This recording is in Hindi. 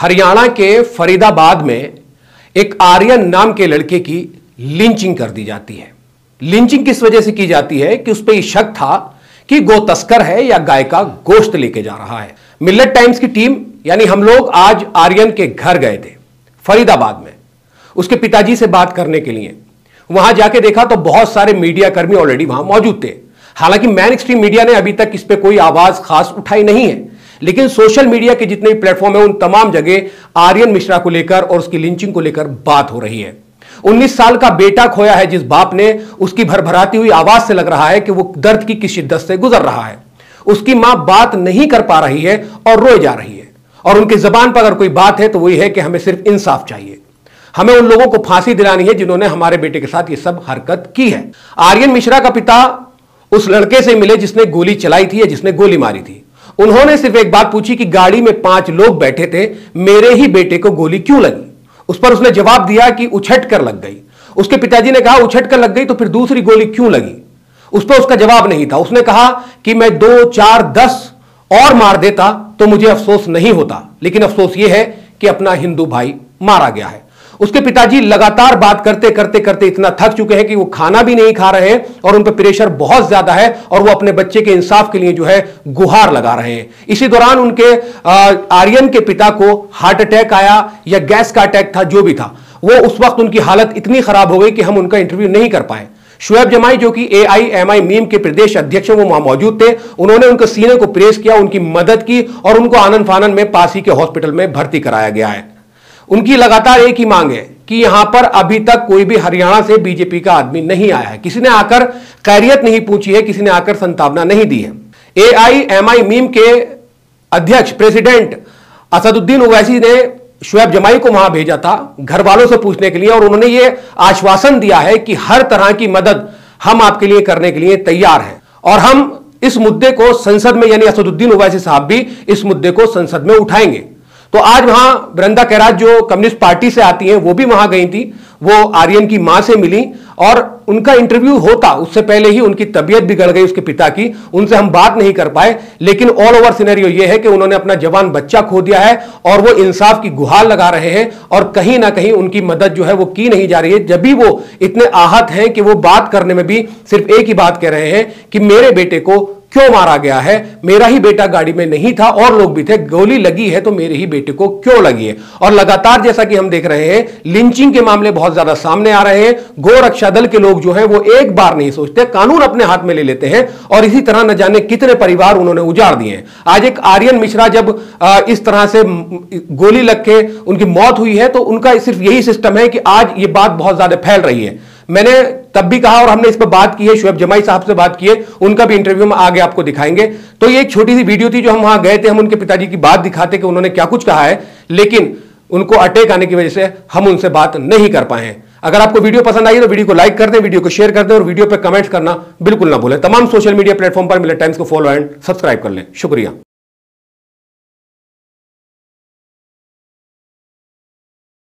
हरियाणा के फरीदाबाद में एक आर्यन नाम के लड़के की लिंचिंग कर दी जाती है। लिंचिंग किस वजह से की जाती है कि उस पर यह शक था कि गो तस्कर है या गाय का गोश्त लेके जा रहा है। मिल्लत टाइम्स की टीम यानी हम लोग आज आर्यन के घर गए थे फरीदाबाद में उसके पिताजी से बात करने के लिए। वहां जाके देखा तो बहुत सारे मीडियाकर्मी ऑलरेडी वहां मौजूद थे। हालांकि मैन स्ट्रीम मीडिया ने अभी तक इस पर कोई आवाज खास उठाई नहीं है, लेकिन सोशल मीडिया के जितने भी प्लेटफॉर्म है उन तमाम जगह आर्यन मिश्रा को लेकर और उसकी लिंचिंग को लेकर बात हो रही है। 19 साल का बेटा खोया है जिस बाप ने, उसकी भरभराती हुई आवाज से लग रहा है कि वो दर्द की किस शिद्दत से गुजर रहा है। उसकी मां बात नहीं कर पा रही है और रोए जा रही है, और उनकी जबान पर अगर कोई बात है तो वही है कि हमें सिर्फ इंसाफ चाहिए, हमें उन लोगों को फांसी दिलानी है जिन्होंने हमारे बेटे के साथ ये सब हरकत की है। आर्यन मिश्रा का पिता उस लड़के से मिले जिसने गोली चलाई थी या जिसने गोली मारी थी। उन्होंने सिर्फ एक बात पूछी कि गाड़ी में 5 लोग बैठे थे, मेरे ही बेटे को गोली क्यों लगी। उस पर उसने जवाब दिया कि उछट कर लग गई। उसके पिताजी ने कहा उछट कर लग गई तो फिर दूसरी गोली क्यों लगी। उस पर उसका जवाब नहीं था। उसने कहा कि मैं 2, 4, 10 और मार देता तो मुझे अफसोस नहीं होता, लेकिन अफसोस यह है कि अपना हिंदू भाई मारा गया है। उसके पिताजी लगातार बात करते करते करते इतना थक चुके हैं कि वो खाना भी नहीं खा रहे हैं और उन पर प्रेशर बहुत ज्यादा है और वो अपने बच्चे के इंसाफ के लिए जो है गुहार लगा रहे हैं। इसी दौरान उनके आर्यन के पिता को हार्ट अटैक आया या गैस का अटैक था, जो भी था। वो उस वक्त उनकी हालत इतनी खराब हो गई कि हम उनका इंटरव्यू नहीं कर पाए। शुएब जमाई जो कि AIMI मीम के प्रदेश अध्यक्ष हैं, वो वहां मौजूद थे। उन्होंने उनके सीने को प्रेस किया, उनकी मदद की और उनको आनन फानन में पास ही के हॉस्पिटल में भर्ती कराया गया है। उनकी लगातार एक ही मांग है कि यहां पर अभी तक कोई भी हरियाणा से बीजेपी का आदमी नहीं आया है। किसी ने आकर खैरियत नहीं पूछी है, किसी ने आकर संतावना नहीं दी है। AIMI मीम के अध्यक्ष प्रेसिडेंट असदुद्दीन ओवैसी ने शुएब जमाई को वहां भेजा था घर वालों से पूछने के लिए, और उन्होंने ये आश्वासन दिया है कि हर तरह की मदद हम आपके लिए करने के लिए तैयार हैं। और हम इस मुद्दे को संसद में, यानी असदुद्दीन ओवैसी साहब भी इस मुद्दे को संसद में उठाएंगे। तो आज वहां वृंदा करात जो कम्युनिस्ट पार्टी से आती हैं, वो भी वहां गई थी। वो आर्यन की मां से मिली और उनका इंटरव्यू होता उससे पहले ही उनकी तबीयत बिगड़ गई उसके पिता की। उनसे हम बात नहीं कर पाए, लेकिन ऑल ओवर सिनेरियो ये है कि उन्होंने अपना जवान बच्चा खो दिया है और वो इंसाफ की गुहार लगा रहे हैं और कहीं ना कहीं उनकी मदद जो है वो की नहीं जा रही है। जब भी वो इतने आहत हैं कि वो बात करने में भी सिर्फ एक ही बात कह रहे हैं कि मेरे बेटे को क्यों मारा गया है, मेरा ही बेटा गाड़ी में नहीं था और लोग भी थे, गोली लगी है तो मेरे ही बेटे को क्यों लगी है। और लगातार जैसा कि हम देख रहे हैं लिंचिंग के मामले बहुत ज्यादा सामने आ रहे हैं। गो रक्षा दल के लोग जो है वो एक बार नहीं सोचते, कानून अपने हाथ में ले लेते हैं और इसी तरह न जाने कितने परिवार उन्होंने उजाड़ दिए हैं। आज एक आर्यन मिश्रा जब इस तरह से गोली लग के उनकी मौत हुई है तो उनका सिर्फ यही सिस्टम है कि आज ये बात बहुत ज्यादा फैल रही है। मैंने तब भी कहा और हमने इस पर बात की है, शुएब जमाई साहब से बात की है, उनका भी इंटरव्यू हम आगे आपको दिखाएंगे। तो ये एक छोटी सी वीडियो थी जो हम वहां गए थे, हम उनके पिताजी की बात दिखाते कि उन्होंने क्या कुछ कहा है, लेकिन उनको अटैक आने की वजह से हम उनसे बात नहीं कर पाए हैं। अगर आपको वीडियो पसंद आई तो वीडियो को लाइक कर दें, वीडियो को शेयर कर दें और वीडियो पर कमेंट्स करना बिल्कुल ना भूलें। तमाम सोशल मीडिया प्लेटफॉर्म पर मिलत टाइम्स को फॉलो एंड सब्सक्राइब कर लें। शुक्रिया।